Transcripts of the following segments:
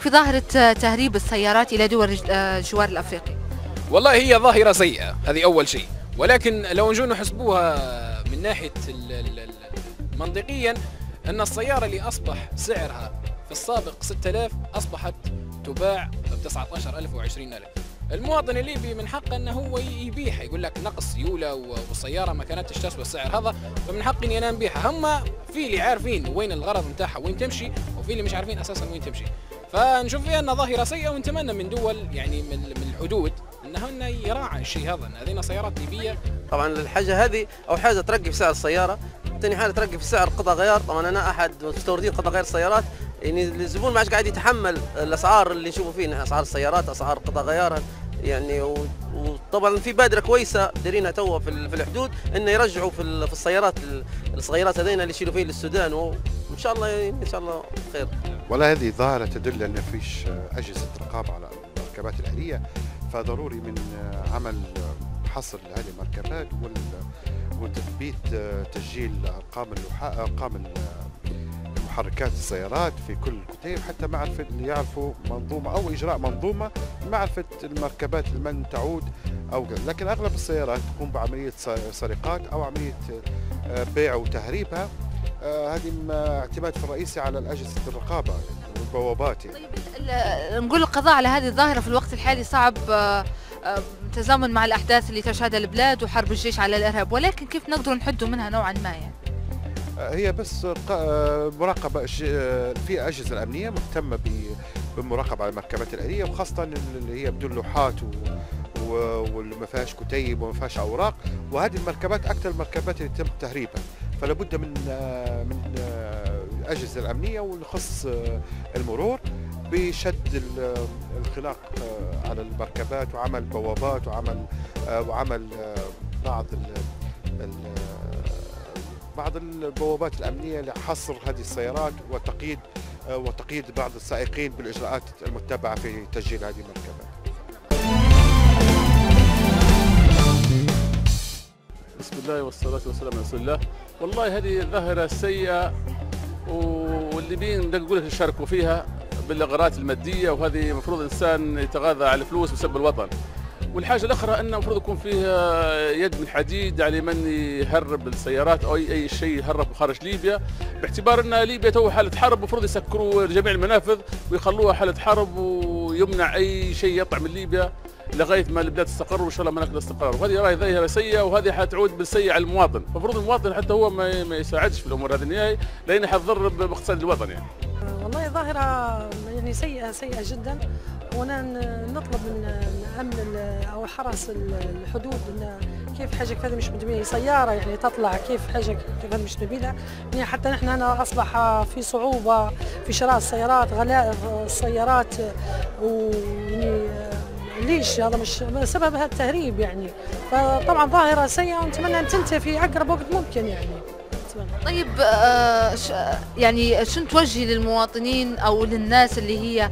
رايك في ظاهرة تهريب السيارات إلى دول الجوار الأفريقي؟ والله هي ظاهرة سيئة، هذه أول شيء، ولكن لو نجوا نحسبوها من ناحية منطقيا، أن السيارة اللي أصبح سعرها في السابق 6000 أصبحت تباع ب 19000 و 20000. المواطن الليبي من حقه أنه هو يبيعها، يقول لك نقص سيولة والسيارة ما كانتش تسوى السعر هذا، فمن حقي إني أنا نبيعها. هم في اللي عارفين وين الغرض نتاعها وين تمشي، وفي اللي مش عارفين أساسا وين تمشي. فنشوف فيها أنها ظاهرة سيئة، ونتمنى من دول يعني من الحدود أنهن يراعي الشيء هذا، هذين سيارات ليبية. طبعا الحاجة هذه أو حاجة ترقي في سعر السيارة، ثاني حاجة ترقي في سعر قطع غيار. طبعا أنا أحد مستوردين قطع غيار السيارات، يعني الزبون ما عادش قاعد يتحمل الاسعار اللي نشوفوا فيها، اسعار السيارات، اسعار قطع غيارها يعني. وطبعا في بادره كويسه دايرينها توا في الحدود، انه يرجعوا في السيارات الصغيرات هذين اللي يشيلوا فيه للسودان، وان شاء الله ان شاء الله خير. والله هذه ظاهره تدل ان فيش اجهزه رقابه على المركبات الاهليه، فضروري من عمل حصر لهذه المركبات وتثبيت تسجيل ارقام محركات السيارات في كل كتيب، حتى معرفة يعرفوا منظومة أو إجراء منظومة معرفة المركبات لمن تعود أو كذا. لكن أغلب السيارات تقوم بعملية سرقات أو عملية بيع وتهريبها، هذه اعتماد الرئيسي على الأجهزة الرقابة والبوابات. طيب نقول القضاء على هذه الظاهرة في الوقت الحالي صعب تزامن مع الأحداث اللي تشهدها البلاد وحرب الجيش على الإرهاب، ولكن كيف نقدر نحدوا منها نوعا ما يعني؟ هي بس مراقبة، في أجهزة أمنية مهتمة بالمراقبة على المركبات الأهلية، وخاصة اللي هي بدون لوحات وما فيهاش كتيب وما فيهاش أوراق، وهذه المركبات أكثر المركبات اللي تم تهريبها، فلا بد من الأجهزة الأمنية ونخص المرور بشد الخلاق على المركبات، وعمل بوابات وعمل بعض البوابات الأمنية لحصر هذه السيارات وتقييد بعض السائقين بالإجراءات المتبعة في تسجيل هذه المركبات. بسم الله والصلاة والسلام على رسول الله. والله هذه الظاهرة سيئة، والليبيين نقول لك يشاركوا فيها بالأغراض المادية، وهذه المفروض الإنسان يتغاضى على الفلوس بسبب الوطن. والحاجه الاخرى انه المفروض يكون فيها يد من حديد على من يهرب السيارات او اي شيء يهرب خارج ليبيا، باعتبار ان ليبيا تو حاله حرب، المفروض يسكروا جميع المنافذ ويخلوها حاله حرب، ويمنع اي شيء يطلع من ليبيا لغايه ما البلاد تستقر، وان شاء الله ما ناخذ استقرار. وهذه راهي ظاهره سيئه، وهذه حتعود بالسيء على المواطن. المفروض المواطن حتى هو ما يساعدش في الامور هذه النهائي، لانها حتضر باقتصاد الوطن يعني. والله ظاهره يعني سيئه سيئه جدا، وانا نطلب من امن او حرس الحدود ان كيف حاجه كذا مش مدميه سياره يعني تطلع، كيف حاجه كذا مش نبيله يعني. حتى نحن هنا اصبح في صعوبه في شراء السيارات، غلاء السيارات، ويعني ليش هذا مش سببها التهريب يعني. فطبعا ظاهره سيئه، ونتمنى ان تنتهي في اقرب وقت ممكن يعني. طيب يعني شنو توجهي للمواطنين او للناس اللي هي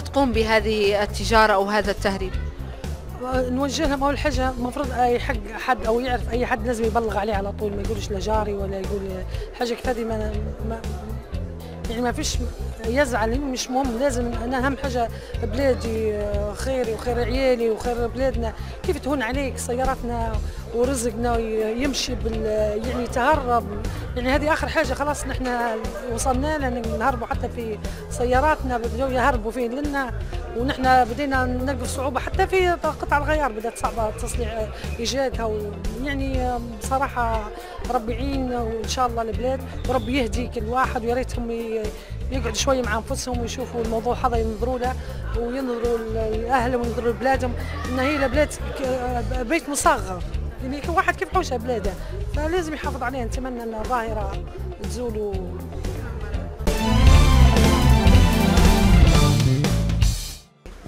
تقوم بهذه التجاره او هذا التهريب؟ نوجه لهم اول حاجه المفروض اي حد او يعرف اي حد لازم يبلغ عليه على طول، ما يقولش لجاري ولا يقول حاجه كذا، ما يعني ما فيش يزعل، مش مهم. لازم انا اهم حاجه بلادي خيري وخير عيالي وخير بلادنا. كيف تهون عليك سياراتنا ورزقنا يمشي يعني تهرب يعني؟ هذه اخر حاجه خلاص نحن وصلنا لها، نهربوا حتى في سياراتنا بداوا يهربوا فيه لنا، ونحن بدينا نلقى صعوبه حتى في قطع الغيار، بدات صعبه تصنيع ايجادها. ويعني بصراحه ربي يعين وان شاء الله البلاد، وربي يهدي كل واحد، ويا ريتهم يقعدوا شويه مع انفسهم ويشوفوا الموضوع هذا، ينظروا له وينظروا لاهلهم وينظروا لبلادهم، ان هي بلاد بيت مصغر يعني، كل واحد كيف حوشه بلاده، فلازم يحافظ عليها. نتمنى ان الظاهره تزول.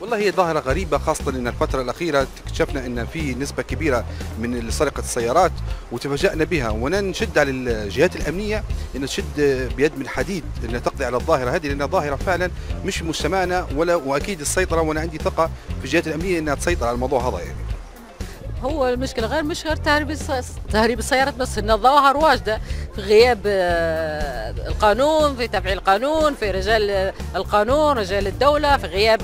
والله هي ظاهرة غريبة، خاصة ان الفترة الأخيرة اكتشفنا ان في نسبة كبيرة من سرقة السيارات، وتفاجأنا بها. ونشد على الجهات الأمنية ان تشد بيد من حديد ان تقضي على الظاهرة هذه، لأنها ظاهرة فعلا مش مجتمعنا، ولا واكيد السيطرة. وانا عندي ثقة في الجهات الأمنية انها تسيطر على الموضوع هذا يعني. هو المشكله غير مش غير تهريب السيارات بس، ان الظواهر واجده في غياب القانون، في تفعيل القانون، في رجال القانون، رجال الدوله، في غياب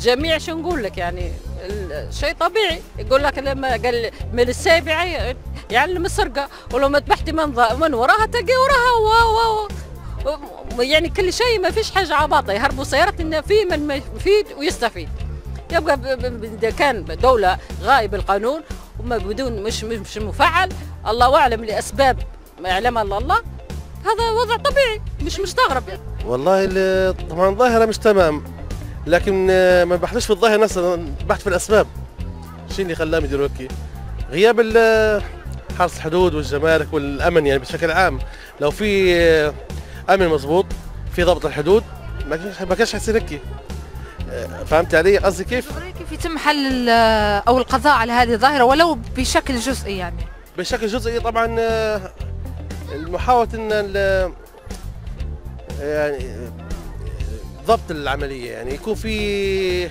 جميع. شو نقول لك يعني، شيء طبيعي. يقول لك لما قال من السابعه يعلم السرقه، ولو ما ذبحتي من وراها تلقي وراها يعني كل شيء، ما فيش حاجه عباطه. يهربوا سيارات ان في من يفيد ويستفيد. يبقى اذا كان دوله غائب القانون وما بدون مش مفعل، الله اعلم لاسباب ما يعلمها الا الله، هذا وضع طبيعي مش مستغرب يعني. والله طبعا ظاهره مش تمام، لكن ما بحثش في الظاهر نفسها، بحث في الاسباب. شو اللي خلاهم يديروا هيك؟ غياب حرس الحدود والجمارك والامن يعني بشكل عام. لو في امن مضبوط، في ضبط الحدود، ما كانش حيصير هيك. فهمت علي قصدي كيف؟ كيف يتم حل او القضاء على هذه الظاهره ولو بشكل جزئي يعني؟ بشكل جزئي طبعا. المحاولة ان يعني ضبط العمليه، يعني يكون في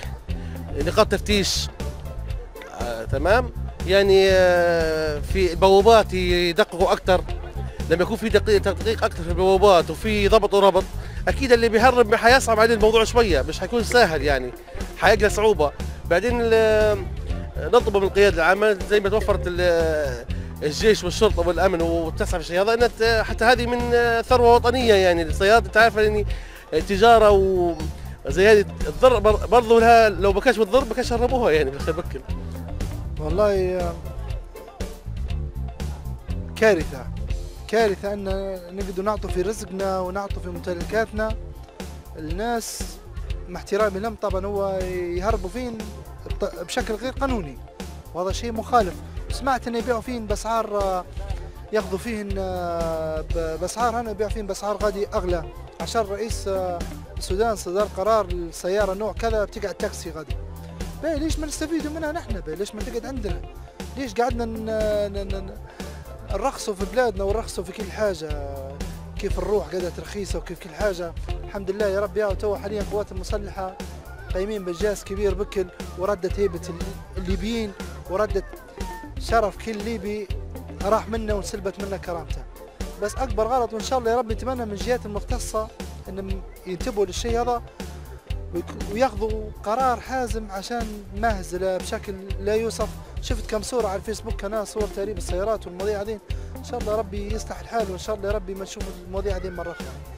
نقاط تفتيش تمام، يعني في بوابات يدققوا اكثر. لما يكون في تدقيق اكثر في البوابات وفي ضبط وربط، اكيد اللي بيهرب حيصعب عليه الموضوع شويه، مش حيكون سهل يعني، حيقلق صعوبه. بعدين نطلب من القياده العامه زي ما توفرت الجيش والشرطه والامن واتسع في الشيء هذا، ان حتى هذه من ثروه وطنيه يعني. السيارات انت عارفه يعني التجاره وزي هذه تضر برضه لها، لو ما كانش بتضر ما كانش هربوها يعني في الخير بكل. والله كارثه كارثه ان نقدروا نعطوا في رزقنا ونعطوا في ممتلكاتنا. الناس مع احترامي لهم طبعا هو يهربوا فين بشكل غير قانوني، وهذا شيء مخالف. سمعت انه يبيعوا فين باسعار، ياخذوا فين باسعار، انا يبيعوا فين باسعار غادي اغلى. عشان رئيس السودان صدر قرار السياره نوع كذا بتقعد تاكسي غادي. باهي ليش ما نستفيدوا منها نحن؟ باهي ليش ما تقعد عندنا؟ ليش قعدنا نرخصوا في بلادنا ونرخصوا في كل حاجه؟ كيف الروح قعدت رخيصه وكيف كل حاجه. الحمد لله يا رب. يا تو حاليا القوات المسلحه قايمين بانجاز كبير بكل، وردت هيبه الليبيين، وردت شرف كل ليبي راح منا وانسلبت منا كرامته. بس اكبر غلط، وان شاء الله يا رب نتمنى من الجهات المختصه ان ينتبهوا للشيء هذا وياخذوا قرار حازم عشان مهزله بشكل لا يوصف. شفت كم صوره على الفيسبوك كان صور تهريب السيارات والمواضيع هذين. ان شاء الله ربي يصلح الحال، وان شاء الله ربي ما نشوف المواضيع هذين مره اخرى.